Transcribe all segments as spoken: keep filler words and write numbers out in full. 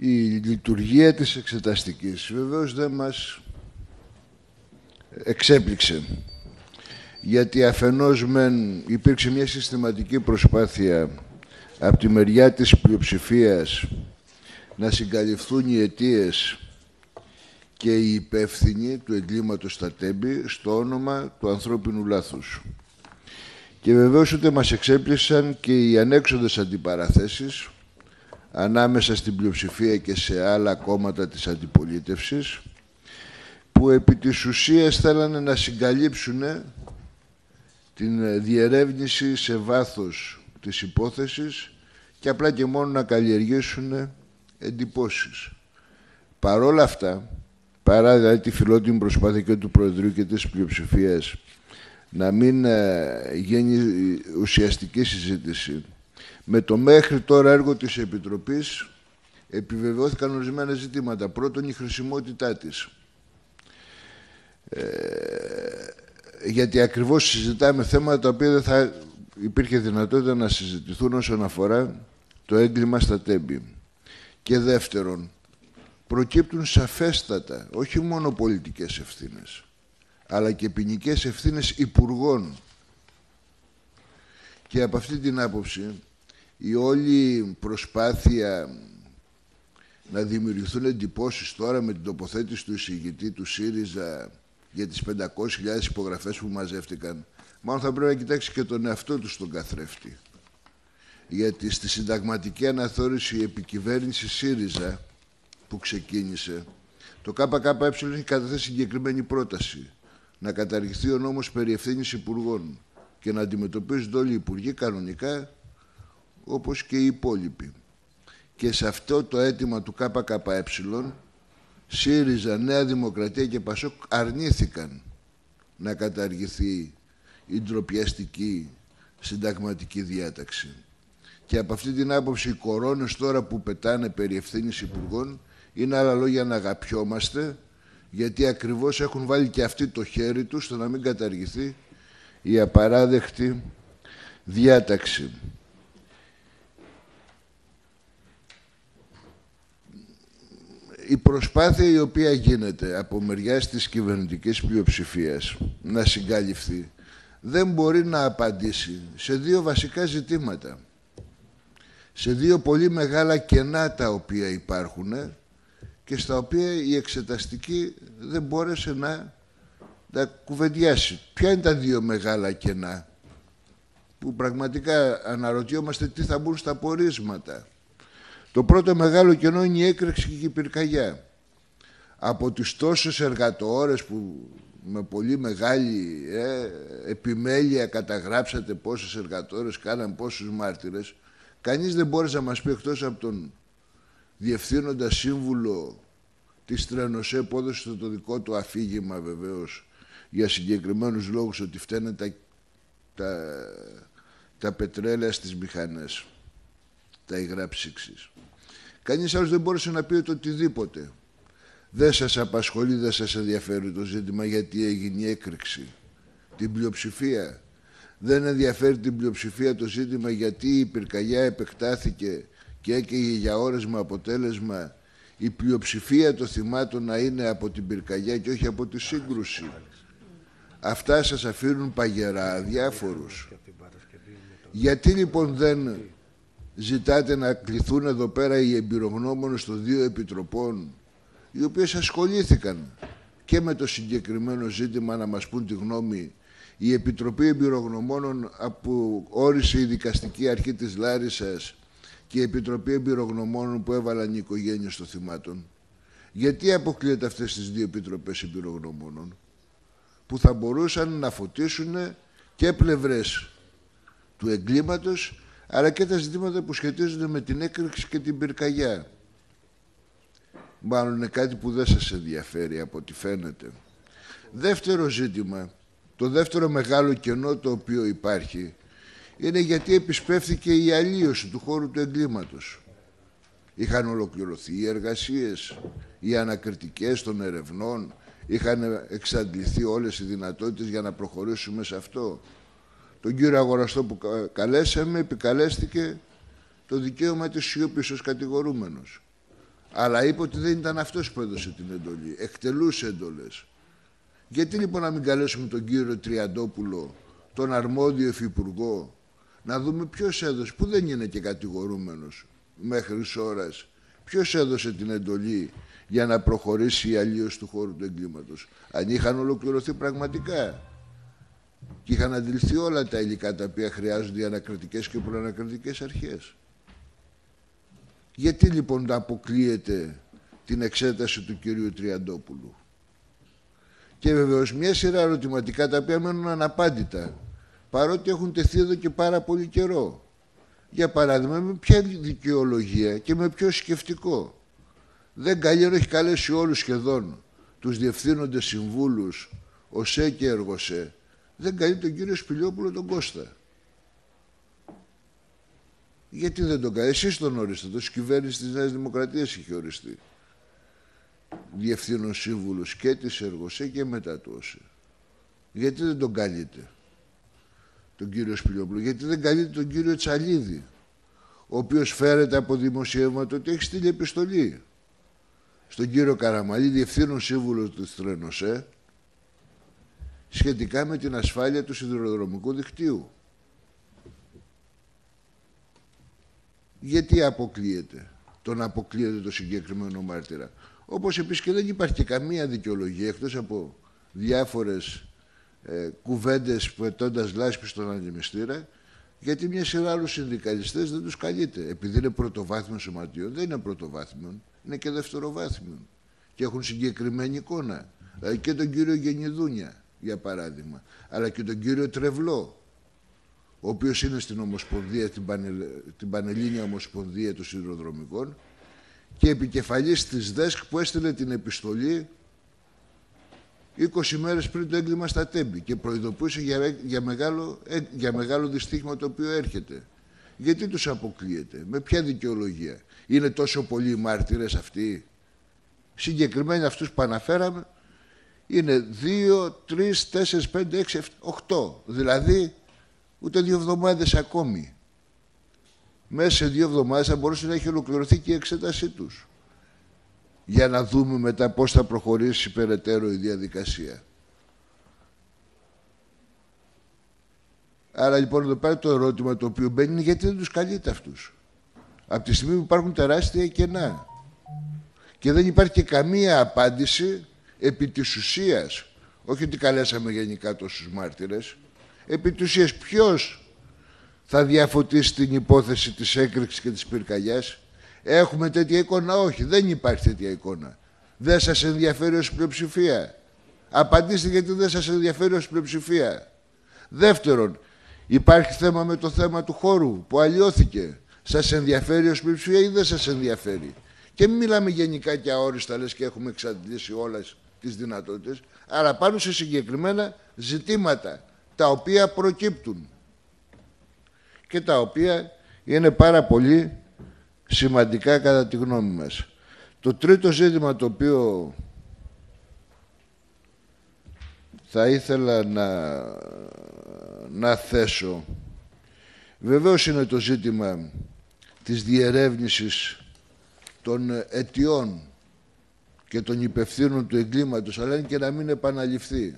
η λειτουργία της εξεταστικής βεβαίως δεν μας εξέπληξε. Γιατί αφενός μεν υπήρξε μια συστηματική προσπάθεια από τη μεριά της πλειοψηφίας να συγκαλυφθούν οι αιτίες και οι υπεύθυνοι του εγκλήματος στα Τέμπη στο όνομα του ανθρώπινου λάθους. Και βεβαίως ούτε μας εξέπλησαν και οι ανέξοδες αντιπαραθέσεις ανάμεσα στην πλειοψηφία και σε άλλα κόμματα της αντιπολίτευσης, που επί της ουσίας θέλανε να συγκαλύψουν την διερεύνηση σε βάθος της υπόθεσης και απλά και μόνο να καλλιεργήσουν εντυπώσεις. Παρόλα αυτά, παρά δηλαδή τη φιλότιμη προσπάθεια και του Προεδρείου και της πλειοψηφίας να μην γίνει ουσιαστική συζήτηση, με το μέχρι τώρα έργο της Επιτροπής επιβεβαιώθηκαν ορισμένα ζητήματα. Πρώτον, η χρησιμότητά της. Ε, γιατί ακριβώς συζητάμε θέματα τα οποία δεν θα υπήρχε δυνατότητα να συζητηθούν όσον αφορά το έγκλημα στα Τέμπη. Και δεύτερον, προκύπτουν σαφέστατα όχι μόνο πολιτικές ευθύνες, αλλά και ποινικές ευθύνες υπουργών. Και από αυτή την άποψη, η όλη προσπάθεια να δημιουργηθούν εντυπώσεις τώρα με την τοποθέτηση του εισηγητή του ΣΥΡΙΖΑ για τις πεντακόσιες χιλιάδες υπογραφές που μαζεύτηκαν, μάλλον θα πρέπει να κοιτάξει και τον εαυτό του στον καθρέφτη. Γιατί στη συνταγματική αναθεώρηση επικυβέρνηση ΣΥΡΙΖΑ που ξεκίνησε, το ΚΚΕ έχει καταθέσει συγκεκριμένη πρόταση να καταργηθεί ο νόμος περί ευθύνης υπουργών και να αντιμετωπίζονται όλοι οι υπουργοί κανονικά όπως και οι υπόλοιποι. Και σε αυτό το αίτημα του ΚΚΕ, ΣΥΡΙΖΑ, Νέα Δημοκρατία και ΠΑΣΟΚ αρνήθηκαν να καταργηθεί η ντροπιαστική συνταγματική διάταξη. Και από αυτή την άποψη οι κορώνες τώρα που πετάνε περί ευθύνης υπουργών είναι άλλα λόγια να αγαπιόμαστε, γιατί ακριβώς έχουν βάλει και αυτοί το χέρι τους στο να μην καταργηθεί η απαράδεκτη διάταξη. Η προσπάθεια η οποία γίνεται από μεριάς της κυβερνητικής πλειοψηφίας να συγκαλυφθεί δεν μπορεί να απαντήσει σε δύο βασικά ζητήματα. Σε δύο πολύ μεγάλα κενά τα οποία υπάρχουν και στα οποία η εξεταστική δεν μπόρεσε να τα κουβεντιάσει. Ποια είναι τα δύο μεγάλα κενά που πραγματικά αναρωτιόμαστε τι θα μπουν στα πορίσματα. Το πρώτο μεγάλο κενό είναι η έκρηξη και η πυρκαγιά. Από τις τόσες εργατοώρες που με πολύ μεγάλη ε, επιμέλεια καταγράψατε πόσες εργατοώρες κάναν, πόσους μάρτυρες, κανείς δεν μπόρεσε να μας πει, εκτός από τον διευθύνοντα σύμβουλο της ΤΡΑΙΝΟΣΕ που έδωσε το δικό του αφήγημα βεβαίως για συγκεκριμένους λόγους, ότι φταίνε τα, τα, τα πετρέλαια στις μηχανές, τα υγρά ψήξης. Κανείς άλλος δεν μπόρεσε να πει ότι οτιδήποτε. Δεν σας απασχολεί, δεν σας ενδιαφέρει το ζήτημα γιατί έγινε η έκρηξη. Την πλειοψηφία. Δεν ενδιαφέρει την πλειοψηφία το ζήτημα γιατί η πυρκαγιά επεκτάθηκε και έκαιγε για ώρες με αποτέλεσμα η πλειοψηφία των θυμάτων να είναι από την πυρκαγιά και όχι από τη σύγκρουση. Αυτά σας αφήνουν παγερά, αδιάφορους. Γιατί λοιπόν δεν ζητάτε να κληθούν εδώ πέρα οι εμπειρογνώμονες των δύο επιτροπών, οι οποίες ασχολήθηκαν και με το συγκεκριμένο ζήτημα, να μας πούν τη γνώμη. Η Επιτροπή Εμπειρογνωμόνων που όρισε η δικαστική αρχή της Λάρισας και η Επιτροπή Εμπειρογνωμόνων που έβαλαν οι οικογένειες των θυμάτων. Γιατί αποκλείεται αυτές τις δύο επιτροπές εμπειρογνωμόνων που θα μπορούσαν να φωτίσουν και πλευρές του εγκλήματος, αλλά και τα ζητήματα που σχετίζονται με την έκρηξη και την πυρκαγιά. Μάλλον είναι κάτι που δεν σας ενδιαφέρει από ό,τι φαίνεται. Δεύτερο ζήτημα, το δεύτερο μεγάλο κενό το οποίο υπάρχει, είναι γιατί επισπεύθηκε η αλλίωση του χώρου του εγκλήματος. Είχαν ολοκληρωθεί οι εργασίες, οι ανακριτικές των ερευνών, είχαν εξαντληθεί όλες οι δυνατότητες για να προχωρήσουμε σε αυτό. Τον κύριο Αγοραστό που καλέσαμε επικαλέστηκε το δικαίωμα της σιωπής ως κατηγορούμενος. Αλλά είπε ότι δεν ήταν αυτός που έδωσε την εντολή. Εκτελούσε εντολές. Γιατί λοιπόν να μην καλέσουμε τον κύριο Τριαντόπουλο, τον αρμόδιο υφυπουργό, να δούμε ποιος έδωσε, που δεν είναι και κατηγορούμενος μέχρι ώρας, ποιος έδωσε την εντολή για να προχωρήσει η αλλίωση του χώρου του εγκλήματος. Αν είχαν ολοκληρωθεί πραγματικά και είχαν αντιληφθεί όλα τα υλικά τα οποία χρειάζονται οι ανακριτικές και προανακριτικές αρχές. Γιατί λοιπόν να αποκλείεται την εξέταση του κυρίου Τριαντόπουλου. Και βεβαίως μια σειρά ερωτηματικά τα οποία μένουν αναπάντητα, παρότι έχουν τεθεί εδώ και πάρα πολύ καιρό. Για παράδειγμα, με ποια δικαιολογία και με ποιο σκεπτικό δεν Καλλιέρο έχει καλέσει όλους σχεδόν τους διευθύνοντες συμβούλους ΟΣΕ και ΕΡΓΟΣΕ, δεν καλεί τον κύριο Σπηλιόπουλο τον Κώστα. Γιατί δεν τον καλεί, εσείς τον ορίστε, το κυβέρνηση της Νέας Δημοκρατίας είχε οριστεί διευθύνων σύμβουλος και της ΕΡΓΟΣΕ και μετά του ΟΣΕ. Γιατί δεν τον καλείτε τον κύριο Σπηλιόπουλο, γιατί δεν καλείτε τον κύριο Τσαλίδη, ο οποίος φέρεται από δημοσιεύματα ότι έχει στείλει επιστολή στον κύριο Καραμαλή, διευθύνων σύμβουλο του ΤΡΑΙΝΟΣΕ, σχετικά με την ασφάλεια του σιδηροδρομικού δικτύου. Γιατί αποκλείεται, τον αποκλείεται το συγκεκριμένο μάρτυρα. Όπως επίσης και δεν υπάρχει και καμία δικαιολογία, εκτός από διάφορες ε, κουβέντες πετώντας λάσπη στον ανεμιστήρα, γιατί μια σειρά άλλους συνδικαλιστές δεν τους καλείται. Επειδή είναι πρωτοβάθμιων σωματείων, δεν είναι πρωτοβάθμιων, είναι και δευτεροβάθμιων. Και έχουν συγκεκριμένη εικόνα. Δηλαδή και τον κύριο Γενιδούνια, για παράδειγμα, αλλά και τον κύριο Τρευλό, ο οποίος είναι στην Ομοσπονδία, την, Πανε, την Πανελλήνια Ομοσπονδία των Σιδηροδρομικών και επικεφαλής της ΔΕΣΚ που έστειλε την επιστολή είκοσι μέρες πριν το έγκλημα στα Τέμπη και προειδοποιούσε για, για, μεγάλο, για μεγάλο δυστύχημα το οποίο έρχεται. Γιατί τους αποκλείεται, με ποια δικαιολογία. Είναι τόσο πολλοί οι μάρτυρες αυτοί. Συγκεκριμένα αυτούς που αναφέραμε είναι δύο, τρεις, τέσσερις, πέντε, έξι, επτά, οκτώ. Δηλαδή ούτε δύο εβδομάδες ακόμη. Μέσα σε δύο εβδομάδες θα μπορούσε να έχει ολοκληρωθεί και η εξέτασή τους. Για να δούμε μετά πώς θα προχωρήσει περαιτέρω η διαδικασία. Άρα λοιπόν εδώ πέρα το ερώτημα το οποίο μπαίνει είναι γιατί δεν τους καλείται αυτούς. Από τη στιγμή που υπάρχουν τεράστια κενά. Και δεν υπάρχει και καμία απάντηση επί της ουσίας. Όχι ότι καλέσαμε γενικά τόσους μάρτυρες. Επί της ουσίας ποιος θα διαφωτίσει την υπόθεση της έκρηξης και της πυρκαγιάς. Έχουμε τέτοια εικόνα, όχι, δεν υπάρχει τέτοια εικόνα. Δεν σας ενδιαφέρει ως πλειοψηφία. Απαντήστε γιατί δεν σας ενδιαφέρει ως πλειοψηφία. Δεύτερον, υπάρχει θέμα με το θέμα του χώρου που αλλοιώθηκε. Σας ενδιαφέρει ως πλειοψηφία ή δεν σας ενδιαφέρει. Και μην μιλάμε γενικά και αόριστα, λες και έχουμε εξαντλήσει όλες τις δυνατότητες, αλλά πάνω σε συγκεκριμένα ζητήματα τα οποία προκύπτουν και τα οποία είναι πάρα πολύ σημαντικά κατά τη γνώμη μας. Το τρίτο ζήτημα το οποίο θα ήθελα να, να θέσω βεβαίως είναι το ζήτημα της διερεύνησης των αιτιών και των υπευθύνων του εγκλήματος, αλλά είναι και να μην επαναληφθεί.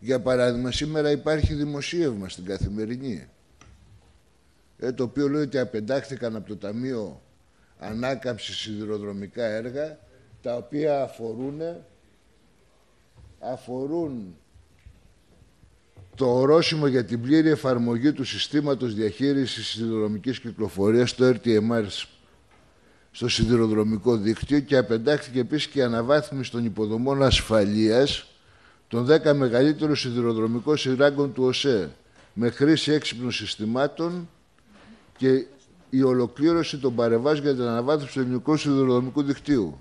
Για παράδειγμα, σήμερα υπάρχει δημοσίευμα στην Καθημερινή, ε, το οποίο λέει ότι απεντάχθηκαν από το Ταμείο Ανάκαμψης σιδηροδρομικά έργα, τα οποία αφορούν, αφορούν το ορόσημο για την πλήρη εφαρμογή του συστήματος διαχείρισης σιδηροδρομικής κυκλοφορίας, το αρ τι εμ αρ, στο σιδηροδρομικό δίκτυο και απεντάχθηκε επίσης και η αναβάθμιση των υποδομών ασφαλείας των δέκα μεγαλύτερων σιδηροδρομικών σειράγκων του ΟΣΕ με χρήση έξυπνων συστημάτων και η ολοκλήρωση των παρεμβάσεων για την αναβάθμιση του ελληνικού σιδηροδρομικού δικτύου.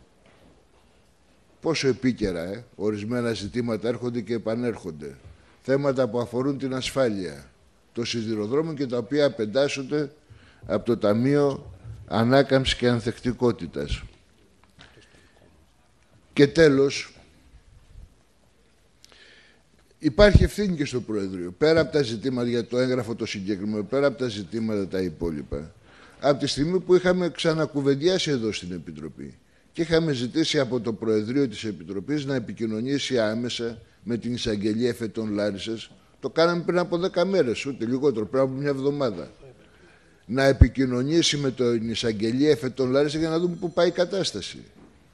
Πόσο επίκαιρα, ε? Ορισμένα ζητήματα έρχονται και επανέρχονται. Θέματα που αφορούν την ασφάλεια των σιδηροδρόμων και τα οποία απεντάσσονται από το Ταμείο Ανάκαμψης και Ανθεκτικότητας. Και τέλος, υπάρχει ευθύνη και στο Προεδρείο. Πέρα από τα ζητήματα για το έγγραφο το συγκεκριμένο, πέρα από τα ζητήματα τα υπόλοιπα, από τη στιγμή που είχαμε ξανακουβεντιάσει εδώ στην Επιτροπή και είχαμε ζητήσει από το Προεδρείο της Επιτροπής να επικοινωνήσει άμεσα με την εισαγγελία εφετών Λάρισας. Το κάναμε πριν από δέκα μέρες, ούτε λιγότερο, πριν από μια εβδομάδα. Να επικοινωνήσει με την εισαγγελία εφετών Λάρισα για να δούμε πού πάει η κατάσταση.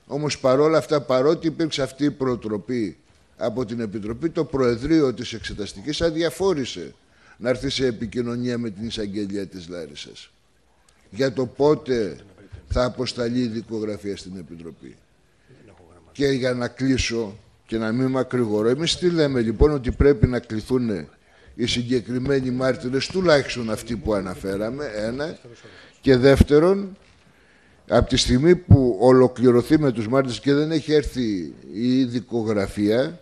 Όμως παρόλα αυτά, παρότι υπήρξε αυτή η προτροπή από την Επιτροπή, το Προεδρείο της Εξεταστικής αδιαφόρησε να έρθει σε επικοινωνία με την εισαγγελία της Λάρισας για το πότε θα αποσταλεί η δικογραφία στην Επιτροπή. Και για να κλείσω και να μην μακρηγορώ, εμείς τι λέμε λοιπόν? Ότι πρέπει να κληθούν οι συγκεκριμένοι μάρτυρες, τουλάχιστον αυτοί που αναφέραμε, ένα. Και δεύτερον, από τη στιγμή που ολοκληρωθεί με τους μάρτυρες και δεν έχει έρθει η δικογραφία,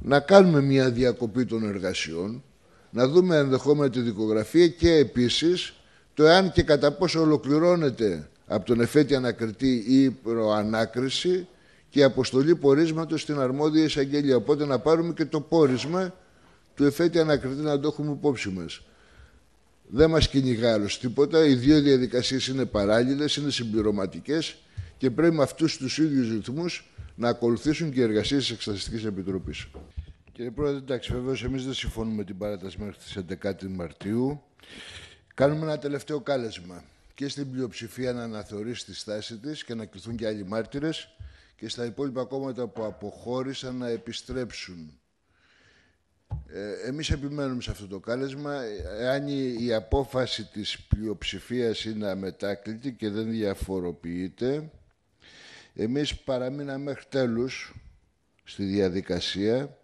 να κάνουμε μια διακοπή των εργασιών, να δούμε ενδεχόμενα τη δικογραφία και επίσης το εάν και κατά πόσο ολοκληρώνεται από τον εφέτη ανακριτή ή προανάκριση και η αποστολή πορίσματος στην αρμόδια εισαγγελία. Οπότε να πάρουμε και το πόρισμα του εφέτη ανακριτή να το έχουμε υπόψη μας. Δεν μας κυνηγά άλλος τίποτα. Οι δύο διαδικασίες είναι παράλληλες, είναι συμπληρωματικές και πρέπει με αυτούς τους ίδιους ρυθμούς να ακολουθήσουν και οι εργασίες της Εξεταστικής Επιτροπής. Κύριε Πρόεδρε, εντάξει, βεβαίως εμείς δεν συμφωνούμε με την παράταση μέχρι τις έντεκα Μαρτίου. Κάνουμε ένα τελευταίο κάλεσμα και στην πλειοψηφία να αναθεωρήσει τη στάση της και να κληθούν και άλλοι μάρτυρες και στα υπόλοιπα κόμματα που αποχώρησαν να επιστρέψουν. Ε, εμείς επιμένουμε σε αυτό το κάλεσμα. Εάν η απόφαση της πλειοψηφίας είναι αμετάκλητη και δεν διαφοροποιείται, εμείς παραμείναμε μέχρι τέλους στη διαδικασία.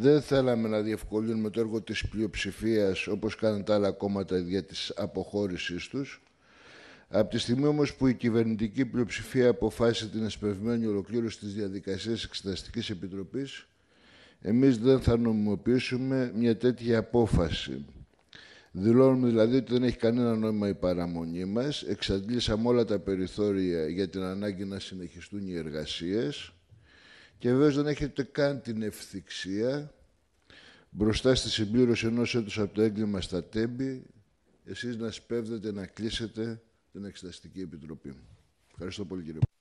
Δεν θέλαμε να διευκολύνουμε το έργο της πλειοψηφίας όπως κάνουν τα άλλα κόμματα δια της αποχώρησής τους. Από τη στιγμή όμως που η κυβερνητική πλειοψηφία αποφάσισε την εσπευμένη ολοκλήρωση της διαδικασίας Εξεταστικής Επιτροπής, εμείς δεν θα νομιμοποιήσουμε μια τέτοια απόφαση. Δηλώνουμε δηλαδή ότι δεν έχει κανένα νόημα η παραμονή μας. Εξαντλήσαμε όλα τα περιθώρια για την ανάγκη να συνεχιστούν οι εργασίες. Και βέβαια δεν έχετε καν την ευθυξία μπροστά στη συμπλήρωση ενός έτους από το έγκλημα στα Τέμπη, εσείς να σπέβδετε να κλείσετε την Εξεταστική Επιτροπή. Ευχαριστώ πολύ, κύριε Πρόεδρε.